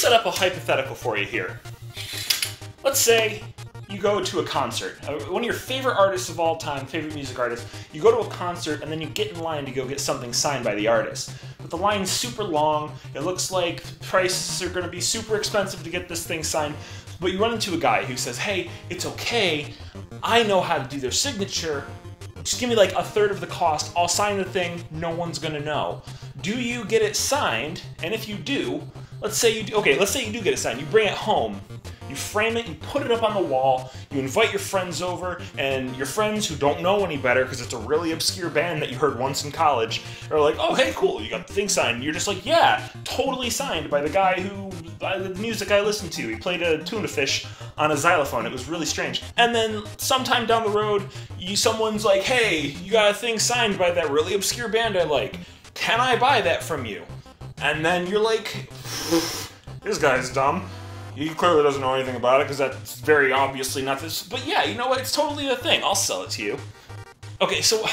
set up a hypothetical for you here. Let's say you go to a concert. One of your favorite artists of all time, favorite music artist. You go to a concert and then you get in line to go get something signed by the artist. But the line's super long. It looks like prices are going to be super expensive to get this thing signed. But you run into a guy who says, hey, it's okay. I know how to do their signature. Just give me like a third of the cost. I'll sign the thing. No one's going to know. Do you get it signed? And if you do, let's say you do. Okay, let's say you do get it signed. You bring it home. You frame it, you put it up on the wall, you invite your friends over, and your friends who don't know any better because it's a really obscure band that you heard once in college are like, oh, hey, cool, you got the thing signed. And you're just like, yeah, totally signed by the guy who, by the music I listened to. He played a tuna fish on a xylophone. It was really strange. And then sometime down the road, someone's like, hey, you got a thing signed by that really obscure band I like. Can I buy that from you? And then you're like, this guy's dumb. He clearly doesn't know anything about it, because that's very obviously not this. But yeah, you know what? It's totally a thing. I'll sell it to you. Okay, so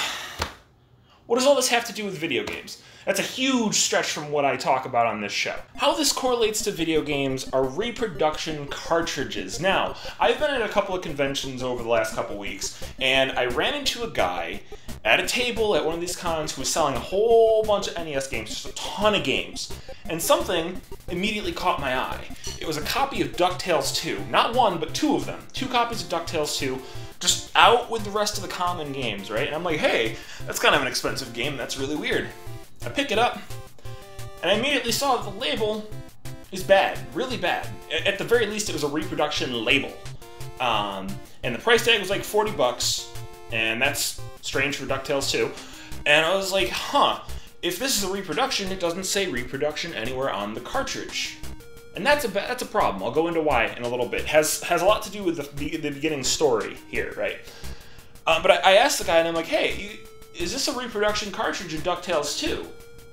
what does all this have to do with video games? That's a huge stretch from what I talk about on this show. How this correlates to video games are reproduction cartridges. Now, I've been at a couple of conventions over the last couple weeks, and I ran into a guy at a table at one of these cons who was selling a whole bunch of NES games, just a ton of games. And something immediately caught my eye. It was a copy of DuckTales 2. Not one, but two of them. Two copies of DuckTales 2, just out with the rest of the common games, right? And I'm like, hey, that's kind of an expensive game. That's really weird. I pick it up, and I immediately saw that the label is bad, really bad. At the very least, it was a reproduction label. And the price tag was like 40 bucks, and that's strange for DuckTales 2. And I was like, huh, if this is a reproduction, it doesn't say reproduction anywhere on the cartridge. And that's a problem. I'll go into why in a little bit. Has a lot to do with the beginning story here, right? But I asked the guy, and I'm like, hey, is this a reproduction cartridge of DuckTales 2?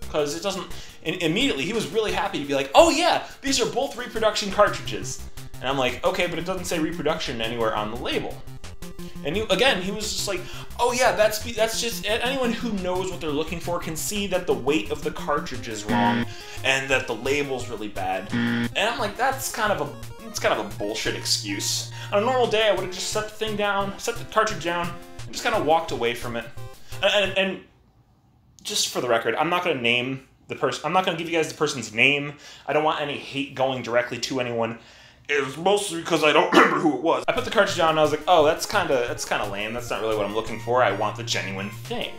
Because it doesn't... And immediately, he was really happy to be like, oh yeah, these are both reproduction cartridges. And I'm like, okay, but it doesn't say reproduction anywhere on the label. And he was just like, oh yeah, that's just... Anyone who knows what they're looking for can see that the weight of the cartridge is wrong and that the label's really bad. And I'm like, that's kind of a bullshit excuse. On a normal day, I would have just set the thing down, set the cartridge down, and just kind of walked away from it. And just for the record, I'm not going to name the person. I'm not going to give you guys the person's name. I don't want any hate going directly to anyone. It was mostly because I don't remember who it was. I put the cartridge down and I was like, oh, that's kind of lame. That's not really what I'm looking for. I want the genuine thing.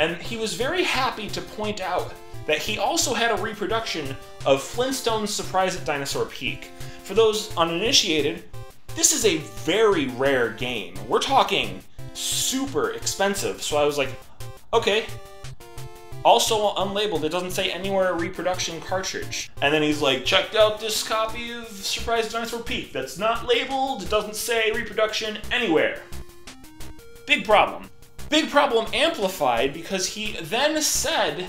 And he was very happy to point out that he also had a reproduction of Flintstones Surprise at Dinosaur Peak. For those uninitiated, this is a very rare game. We're talking super expensive, so I was like, okay. Also unlabeled, it doesn't say anywhere a reproduction cartridge. And then he's like, checked out this copy of Surprise Dinosaur Peak. That's not labeled, it doesn't say reproduction anywhere. Big problem. Big problem amplified because he then said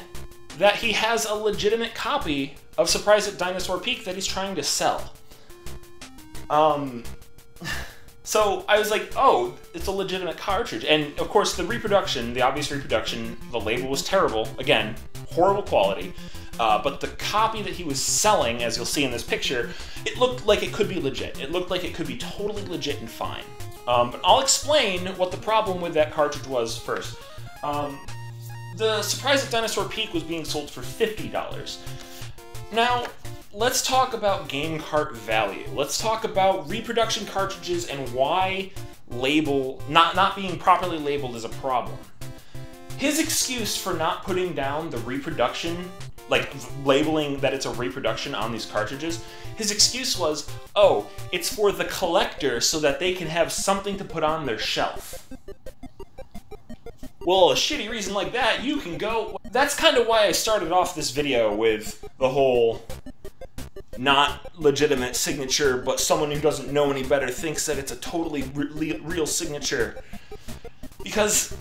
that he has a legitimate copy of Surprise at Dinosaur Peak that he's trying to sell. So I was like, oh, it's a legitimate cartridge. And of course the reproduction, the obvious reproduction, the label was terrible. Again, horrible quality. But the copy that he was selling, as you'll see in this picture, it looked like it could be legit. It looked like it could be totally legit and fine. But I'll explain what the problem with that cartridge was first. The Surprise at Dinosaur Peak was being sold for $50. Now, let's talk about game cart value. Let's talk about reproduction cartridges and why not being properly labeled is a problem. His excuse for not putting down the reproduction, like labeling that it's a reproduction on these cartridges, his excuse was, oh, it's for the collector so that they can have something to put on their shelf. Well, a shitty reason like that, you can go... That's kind of why I started off this video with the whole... not legitimate signature, but someone who doesn't know any better thinks that it's a totally real signature. Because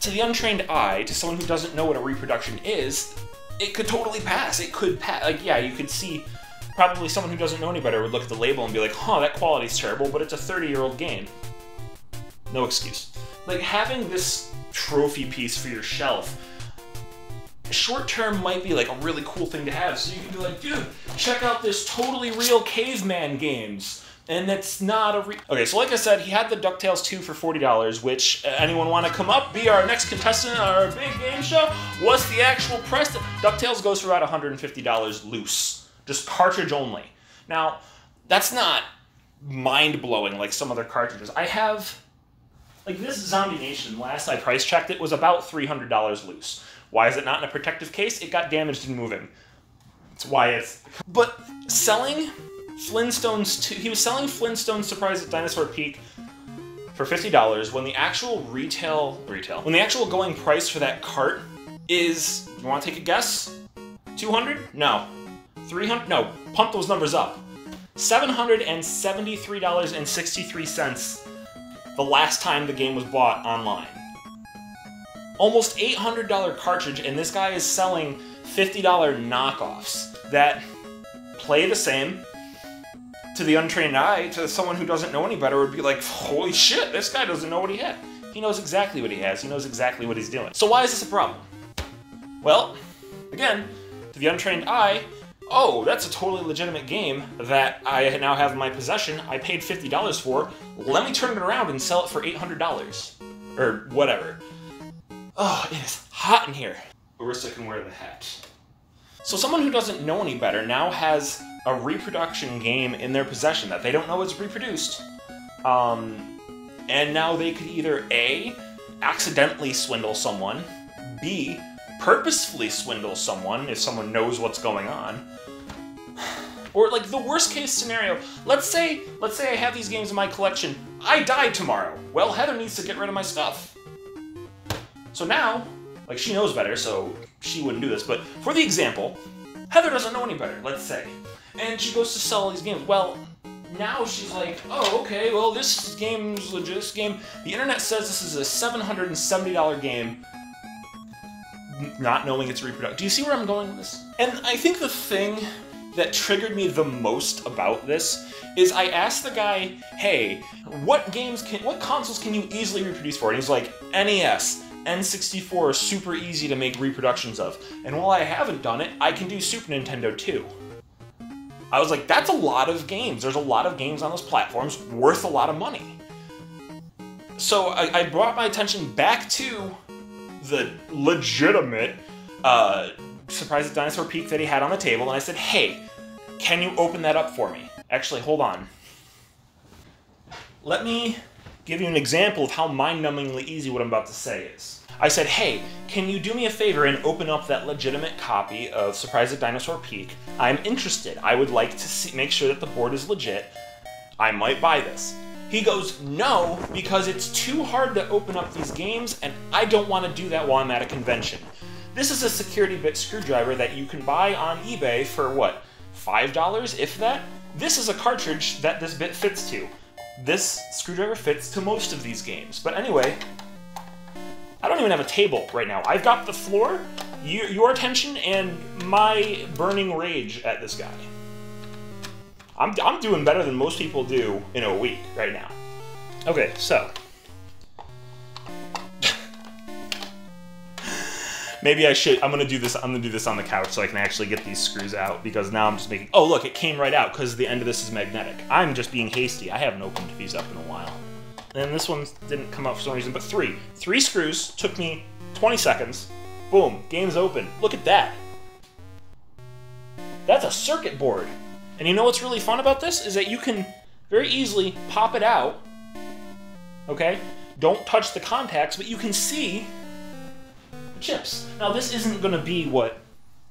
to the untrained eye, to someone who doesn't know what a reproduction is, it could totally pass. It could pass. Like, yeah, you could see probably someone who doesn't know any better would look at the label and be like, huh, that quality's terrible, but it's a 30-year-old game. No excuse. Like, having this trophy piece for your shelf short term might be like a really cool thing to have. So you can be like, dude, check out this totally real caveman games. And that's not a re— okay, so like I said, he had the DuckTales 2 for $40, which, anyone want to come up, be our next contestant on our big game show? What's the actual price? DuckTales goes for about $150 loose. Just cartridge only. Now, that's not mind-blowing like some other cartridges. I have, like, this Zombie Nation, last I price checked it, was about $300 loose. Why is it not in a protective case? It got damaged in moving. That's why it's... But selling... Flintstones 2, he was selling Flintstones Surprise at Dinosaur Peak for $50 when the actual when the actual going price for that cart is, you want to take a guess? 200? No. 300? No. Pump those numbers up. $773.63 the last time the game was bought online. Almost $800 cartridge, and this guy is selling $50 knockoffs that play the same. To the untrained eye, to someone who doesn't know any better, would be like, holy shit, this guy doesn't know what he had. He knows exactly what he has. He knows exactly what he's doing. So why is this a problem? Well, again, to the untrained eye, oh, that's a totally legitimate game that I now have in my possession. I paid $50 for. Let me turn it around and sell it for $800. Or whatever. Oh, it is hot in here. Arista can wear the hat. So someone who doesn't know any better now has a reproduction game in their possession that they don't know is reproduced. And now they could either A, accidentally swindle someone, B, purposefully swindle someone if someone knows what's going on. Or like the worst case scenario, let's say I have these games in my collection, I die tomorrow. Well, Heather needs to get rid of my stuff. So now, like, she knows better, so she wouldn't do this, but for the example, Heather doesn't know any better, let's say. And she goes to sell all these games. Well, now she's like, oh, okay, well, this game's legit, this game. The internet says this is a $770 game, not knowing it's reproduced. Do you see where I'm going with this? And I think the thing that triggered me the most about this is I asked the guy, hey, what consoles can you easily reproduce for? And he's like, NES. N64 are super easy to make reproductions of. And while I haven't done it, I can do Super Nintendo 2. I was like, that's a lot of games. There's a lot of games on those platforms worth a lot of money. So I brought my attention back to the legitimate Surprise at Dinosaur Peak that he had on the table, and I said, hey, can you open that up for me? Actually, hold on. Let me give you an example of how mind-numbingly easy what I'm about to say is. I said, hey, can you do me a favor and open up that legitimate copy of Surprise at Dinosaur Peak? I'm interested. I would like to see, make sure that the board is legit. I might buy this. He goes, no, because it's too hard to open up these games, and I don't want to do that while I'm at a convention. This is a security bit screwdriver that you can buy on eBay for, what, $5, if that? This is a cartridge that this bit fits to. This screwdriver fits to most of these games. But anyway, I don't even have a table right now. I've got the floor, your attention, and my burning rage at this guy. I'm doing better than most people do in a week right now. Okay, so. Maybe I should, I'm gonna do this on the couch so I can actually get these screws out, because now I'm just making, oh look, it came right out because the end of this is magnetic. I'm just being hasty. I haven't opened these up in a while. And this one didn't come out for some reason, but three screws took me 20 seconds. Boom, game's open. Look at that. That's a circuit board. And you know what's really fun about this is that you can very easily pop it out, okay? Don't touch the contacts, but you can see chips. Now this isn't going to be what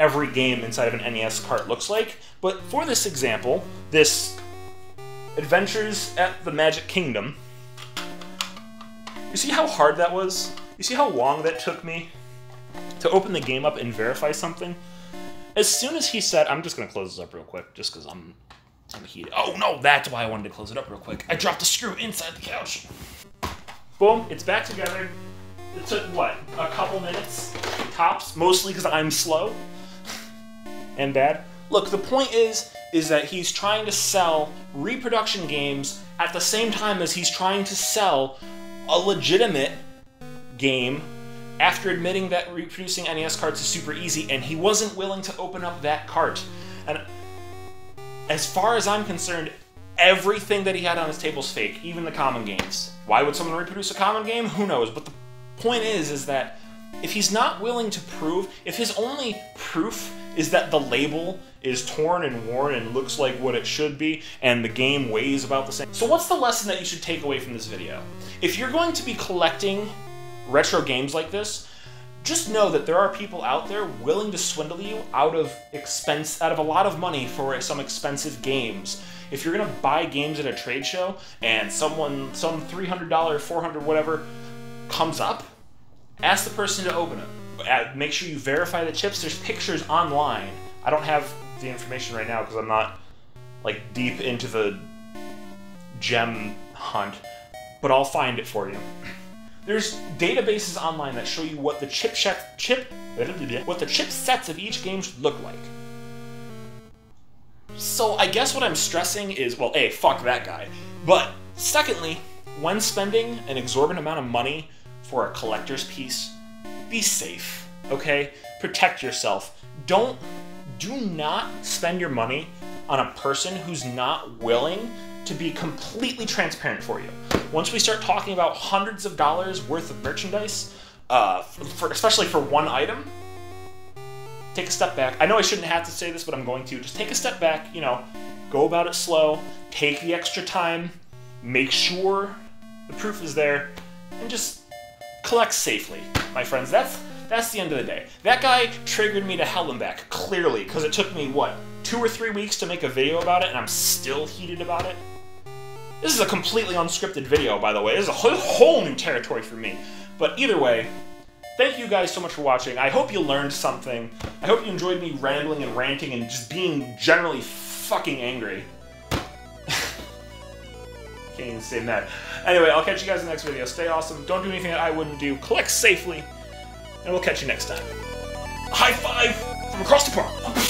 every game inside of an NES cart looks like, but for this example, this Adventures at the Magic Kingdom, you see how hard that was? You see how long that took me to open the game up and verify something? As soon as he said, I'm just going to close this up real quick, just because I'm heated. Oh no, that's why I wanted to close it up real quick. I dropped a screw inside the couch. Boom, it's back together. It took, what, a couple minutes? Tops, mostly because I'm slow and bad. Look, the point is that he's trying to sell reproduction games at the same time as he's trying to sell a legitimate game after admitting that reproducing NES carts is super easy, and he wasn't willing to open up that cart. And as far as I'm concerned, everything that he had on his table is fake, even the common games. Why would someone reproduce a common game? Who knows? But the point is that if he's not willing to prove, if his only proof is that the label is torn and worn and looks like what it should be, and the game weighs about the same. So what's the lesson that you should take away from this video? If you're going to be collecting retro games like this, just know that there are people out there willing to swindle you out of a lot of money for some expensive games. If you're gonna buy games at a trade show and some $300, 400, whatever comes up, ask the person to open it. Make sure you verify the chips. There's pictures online. I don't have the information right now because I'm not like deep into the gem hunt, but I'll find it for you. There's databases online that show you what the chip sets of each game should look like. So I guess what I'm stressing is, well, A, fuck that guy. But secondly, when spending an exorbitant amount of money for a collector's piece, be safe, okay? Protect yourself. Do not spend your money on a person who's not willing to be completely transparent for you. Once we start talking about hundreds of dollars worth of merchandise, especially for one item, take a step back. I know I shouldn't have to say this, but I'm going to. Just take a step back, you know, go about it slow, take the extra time, make sure the proof is there, and just collect safely, my friends. That's the end of the day. That guy triggered me to hell and back, clearly, because it took me, what, 2 or 3 weeks to make a video about it, and I'm still heated about it? This is a completely unscripted video, by the way. This is a whole new territory for me. But either way, thank you guys so much for watching. I hope you learned something. I hope you enjoyed me rambling and ranting and just being generally fucking angry. Can't even say that. Anyway, I'll catch you guys in the next video. Stay awesome. Don't do anything that I wouldn't do. Collect safely. And we'll catch you next time. High five from across the park.